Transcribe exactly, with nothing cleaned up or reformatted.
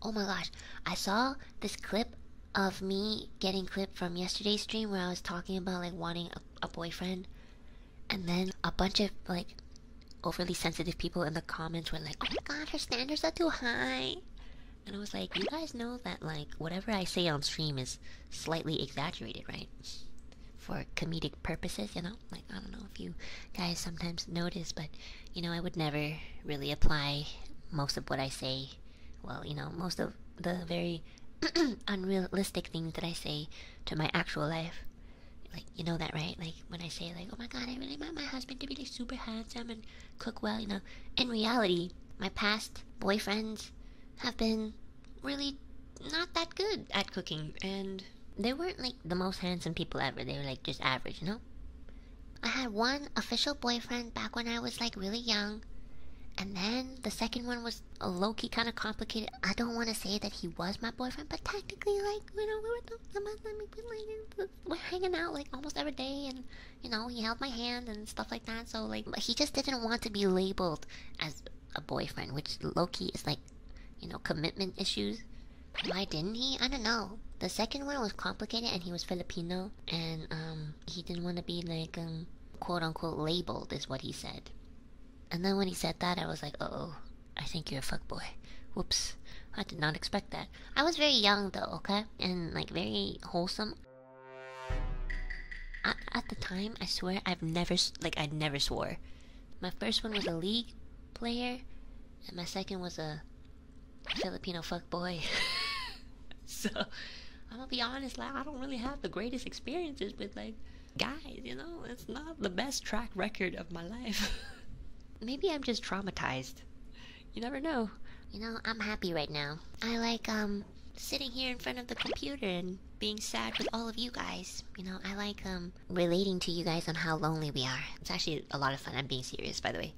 Oh my gosh, I saw this clip of me getting clipped from yesterday's stream where I was talking about like wanting a, a boyfriend, and then a bunch of like overly sensitive people in the comments were like, oh my god, her standards are too high. And I was like, you guys know that like whatever I say on stream is slightly exaggerated, right? For comedic purposes, you know? Like, I don't know if you guys sometimes notice, but you know, I would never really apply most of what I say. Well, you know, most of the very unrealistic things that I say to my actual life. Like, you know that, right? Like, when I say, like, oh my god, I really want my husband to be, like, super handsome and cook well, you know. In reality, my past boyfriends have been really not that good at cooking. And they weren't, like, the most handsome people ever. They were, like, just average, you know? I had one official boyfriend back when I was, like, really young. And then the second one was a low-key kind of complicated. I don't want to say that he was my boyfriend, but technically, like, you know, we were, we're hanging out, like, almost every day. And, you know, he held my hand and stuff like that. So, like, he just didn't want to be labeled as a boyfriend, which low-key is, like, you know, commitment issues. Why didn't he? I don't know. The second one was complicated, and he was Filipino. And, um, he didn't want to be, like, um, quote-unquote labeled is what he said. And then when he said that, I was like, uh oh, I think you're a fuckboy. Whoops, I did not expect that. I was very young though, okay? And like very wholesome. I, at the time, I swear, I've never, like I never swore. My first one was a league player, and my second was a Filipino fuckboy. So, I'm gonna be honest, like I don't really have the greatest experiences with like guys, you know? It's not the best track record of my life. Maybe I'm just traumatized. You never know. You know, I'm happy right now. I like, um, sitting here in front of the computer and being sad with all of you guys. You know, I like, um, relating to you guys on how lonely we are. It's actually a lot of fun. I'm being serious, by the way.